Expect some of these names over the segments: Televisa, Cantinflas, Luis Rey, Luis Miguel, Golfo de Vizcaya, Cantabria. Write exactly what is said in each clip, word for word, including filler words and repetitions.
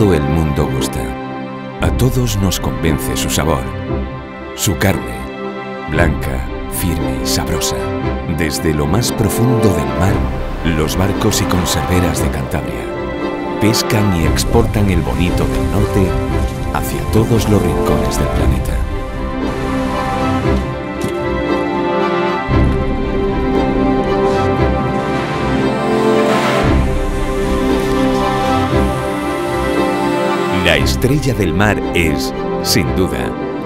todo el mundo gusta. A todos nos convence su sabor, su carne, blanca, firme y sabrosa. Desde lo más profundo del mar, los barcos y conserveras de Cantabria pescan y exportan el bonito del norte hacia todos los rincones del planeta. La estrella del mar es, sin duda,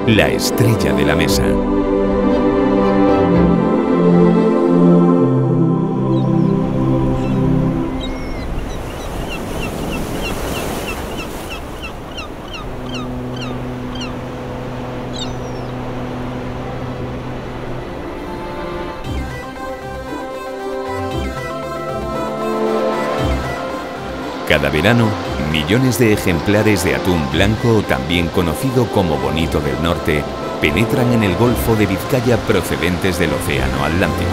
la estrella de la mesa. Cada verano, millones de ejemplares de atún blanco, también conocido como bonito del norte, penetran en el Golfo de Vizcaya procedentes del Océano Atlántico.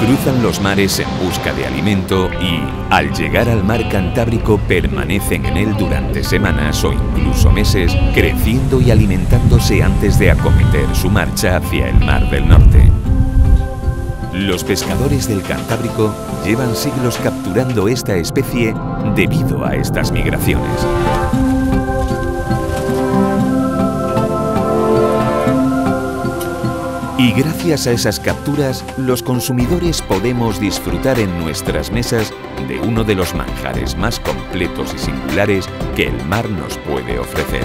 Cruzan los mares en busca de alimento y, al llegar al mar Cantábrico, permanecen en él durante semanas o incluso meses, creciendo y alimentándose antes de acometer su marcha hacia el Mar del Norte. Los pescadores del Cantábrico llevan siglos capturando esta especie debido a estas migraciones. Y gracias a esas capturas, los consumidores podemos disfrutar en nuestras mesas de uno de los manjares más completos y singulares que el mar nos puede ofrecer.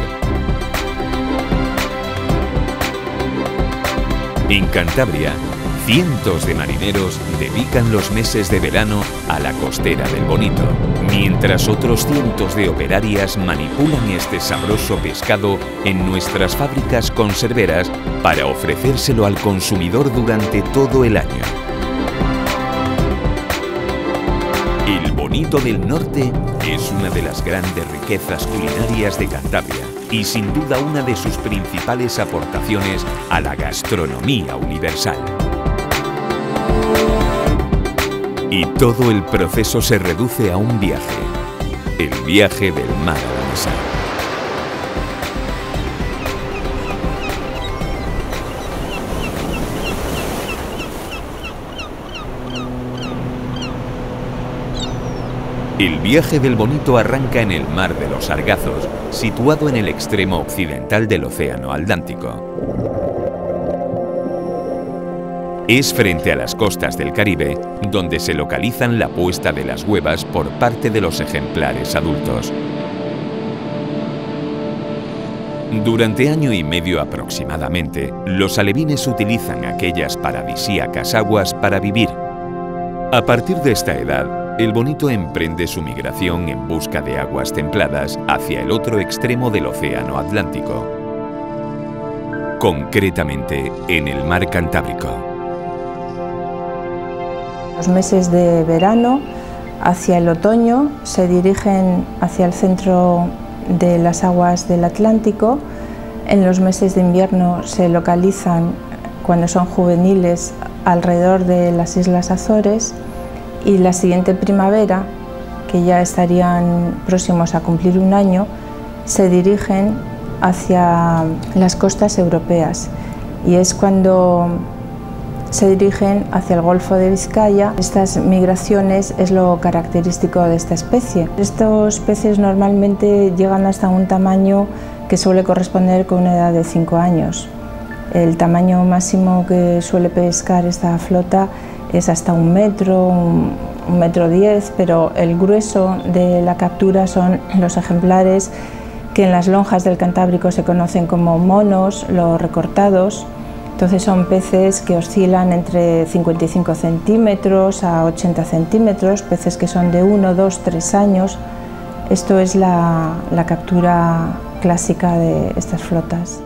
En Cantabria, cientos de marineros dedican los meses de verano a la costera del bonito, mientras otros cientos de operarias manipulan este sabroso pescado en nuestras fábricas conserveras para ofrecérselo al consumidor durante todo el año. El bonito del norte es una de las grandes riquezas culinarias de Cantabria y sin duda una de sus principales aportaciones a la gastronomía universal. Y todo el proceso se reduce a un viaje, el viaje del mar a la mesa. El viaje del bonito arranca en el Mar de los Sargazos, situado en el extremo occidental del Océano Atlántico. Es frente a las costas del Caribe donde se localizan la puesta de las huevas por parte de los ejemplares adultos. Durante año y medio aproximadamente, los alevines utilizan aquellas paradisíacas aguas para vivir. A partir de esta edad, el bonito emprende su migración en busca de aguas templadas hacia el otro extremo del Océano Atlántico, concretamente en el mar Cantábrico. Los meses de verano hacia el otoño se dirigen hacia el centro de las aguas del Atlántico. En los meses de invierno se localizan, cuando son juveniles, alrededor de las Islas Azores, y la siguiente primavera, que ya estarían próximos a cumplir un año, se dirigen hacia las costas europeas y es cuando se dirigen hacia el Golfo de Vizcaya. Estas migraciones es lo característico de esta especie. Estos peces normalmente llegan hasta un tamaño que suele corresponder con una edad de cinco años. El tamaño máximo que suele pescar esta flota es hasta un metro, un, un metro diez, pero el grueso de la captura son los ejemplares que en las lonjas del Cantábrico se conocen como monos, los recortados. Entonces son peces que oscilan entre cincuenta y cinco centímetros a ochenta centímetros, peces que son de uno, dos, tres años. Esto es la, la captura clásica de estas flotas.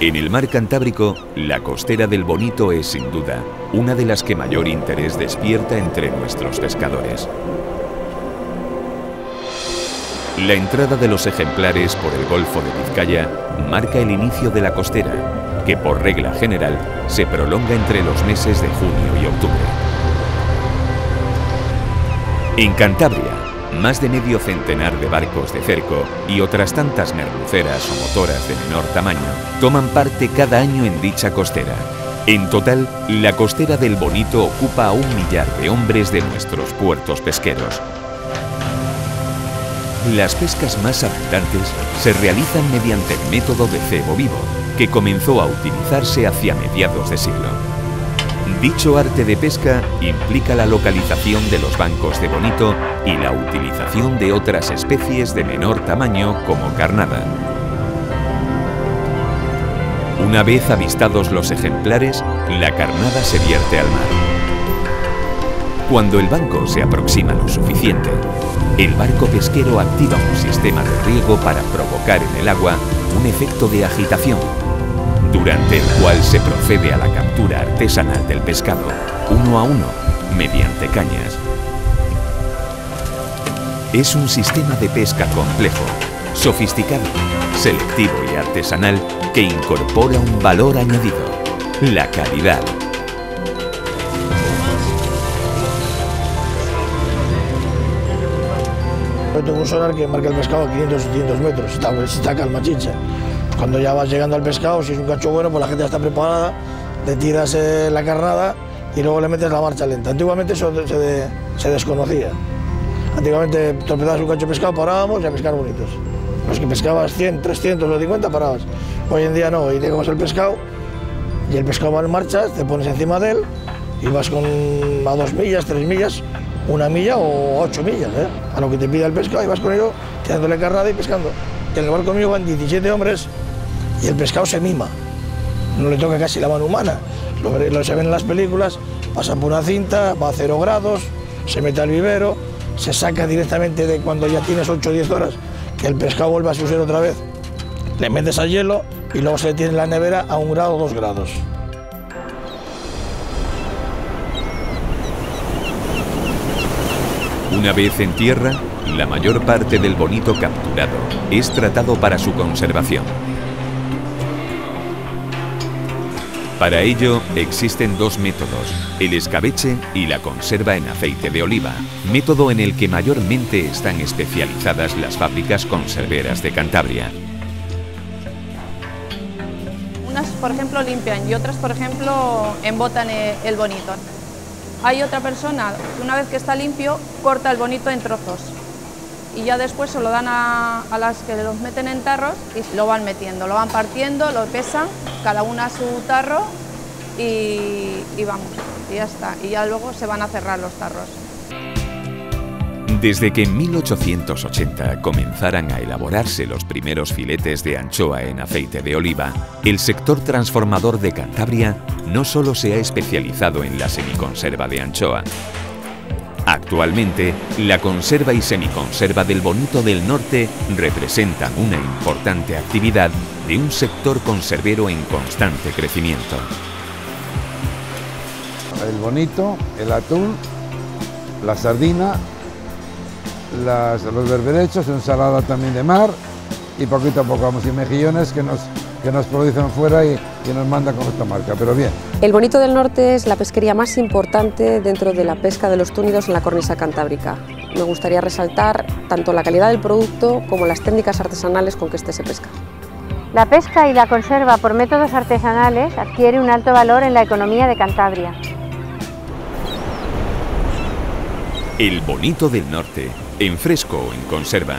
En el mar Cantábrico, la costera del bonito es sin duda una de las que mayor interés despierta entre nuestros pescadores. La entrada de los ejemplares por el Golfo de Vizcaya marca el inicio de la costera que por regla general se prolonga entre los meses de junio y octubre. En Cantabria, más de medio centenar de barcos de cerco y otras tantas merluceras o motoras de menor tamaño toman parte cada año en dicha costera. En total, la costera del Bonito ocupa a un millar de hombres de nuestros puertos pesqueros. Las pescas más abundantes se realizan mediante el método de cebo vivo, que comenzó a utilizarse hacia mediados de siglo. Dicho arte de pesca implica la localización de los bancos de bonito y la utilización de otras especies de menor tamaño como carnada. Una vez avistados los ejemplares, la carnada se vierte al mar. Cuando el banco se aproxima lo suficiente, el barco pesquero activa un sistema de riego para provocar en el agua un efecto de agitación, durante el cual se procede a la captura artesanal del pescado, uno a uno, mediante cañas. Es un sistema de pesca complejo, sofisticado, selectivo y artesanal que incorpora un valor añadido, la calidad. Yo tengo un sonar que marca el pescado a quinientos o setecientos metros, está, está calma chicha. Cuando ya vas llegando al pescado, si es un cacho bueno, pues la gente ya está preparada, te tiras eh, la carnada y luego le metes la marcha lenta. Antiguamente eso se, de, se desconocía. Antiguamente tropezabas un cacho de pescado, parábamos y a pescar bonitos. Los que pescabas cien, trescientos o cincuenta parabas. Hoy en día no, hoy llegamos al pescado y el pescado va en marcha, te pones encima de él y vas con a dos millas, tres millas, una milla o ocho millas, ¿eh? a lo que te pida el pescado y vas con ello, tirándole carnada y pescando. Y en el barco mío van diecisiete hombres y el pescado se mima, no le toca casi la mano humana. Lo, lo se ven en las películas, pasan por una cinta, va a cero grados, se mete al vivero, se saca directamente de cuando ya tienes ocho o diez horas, que el pescado vuelve a su ser otra vez, le metes al hielo y luego se tiene en la nevera a un grado o dos grados. Una vez en tierra, la mayor parte del bonito capturado es tratado para su conservación. Para ello existen dos métodos, el escabeche y la conserva en aceite de oliva, método en el que mayormente están especializadas las fábricas conserveras de Cantabria. Unas, por ejemplo, limpian y otras, por ejemplo, embotan el bonito. Hay otra persona que una vez que está limpio corta el bonito en trozos y ya después se lo dan a, a las que los meten en tarros y lo van metiendo, lo van partiendo, lo pesan, cada una a su tarro y, y vamos, y ya está, y ya luego se van a cerrar los tarros. Desde que en mil ochocientos ochenta comenzaran a elaborarse los primeros filetes de anchoa en aceite de oliva, el sector transformador de Cantabria no solo se ha especializado en la semiconserva de anchoa. Actualmente, la conserva y semiconserva del bonito del norte representan una importante actividad de un sector conservero en constante crecimiento. El bonito, el atún, la sardina, las, los berberechos, ensalada también de mar y poquito a poco vamos, y mejillones que nos, que nos producen fuera y, y nos mandan con esta marca, pero bien. El bonito del norte es la pesquería más importante dentro de la pesca de los túnidos en la cornisa cantábrica. Me gustaría resaltar tanto la calidad del producto como las técnicas artesanales con que este se pesca. La pesca y la conserva por métodos artesanales adquiere un alto valor en la economía de Cantabria. El bonito del norte, en fresco o en conserva,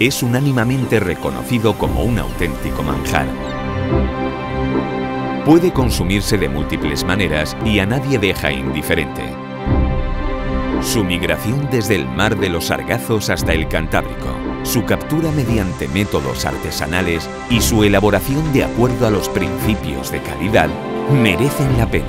es unánimemente reconocido como un auténtico manjar. Puede consumirse de múltiples maneras y a nadie deja indiferente. Su migración desde el mar de los Sargazos hasta el Cantábrico, su captura mediante métodos artesanales y su elaboración de acuerdo a los principios de calidad merecen la pena.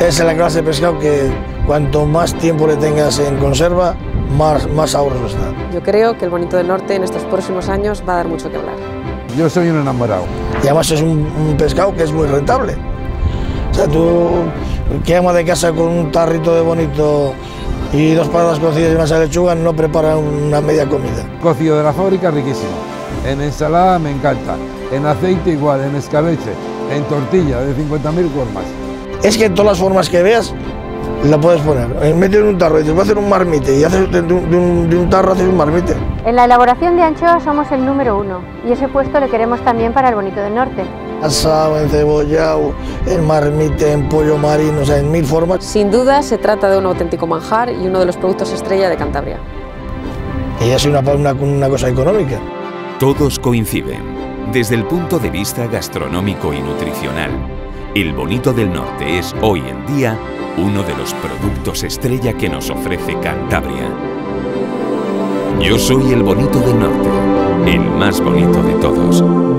Es la clase de pescado que cuanto más tiempo le tengas en conserva, más, más sabroso está. Yo creo que el bonito del norte en estos próximos años va a dar mucho que hablar. Yo soy un enamorado. Y además es un, un pescado que es muy rentable. O sea, tú, que ama de casa con un tarrito de bonito y dos patatas cocidas y una lechuga, no prepara una media comida. Cocido de la fábrica, riquísimo. en ensalada me encanta, en aceite igual, en escabeche, en tortilla de cincuenta mil formas. Es que en todas las formas que veas la puedes poner. Metes en un tarro y te vas a hacer un marmite, y haces de, de, un, de un tarro haces un marmite. En la elaboración de anchoas somos el número uno y ese puesto le queremos también para el Bonito del Norte. Asado, encebollado, en marmite, en pollo marino, o sea, en mil formas. Sin duda se trata de un auténtico manjar y uno de los productos estrella de Cantabria. Ella es una, una, una cosa económica. Todos coinciden. Desde el punto de vista gastronómico y nutricional, el Bonito del Norte es hoy en día uno de los productos estrella que nos ofrece Cantabria. Yo soy el Bonito del Norte, el más bonito de todos.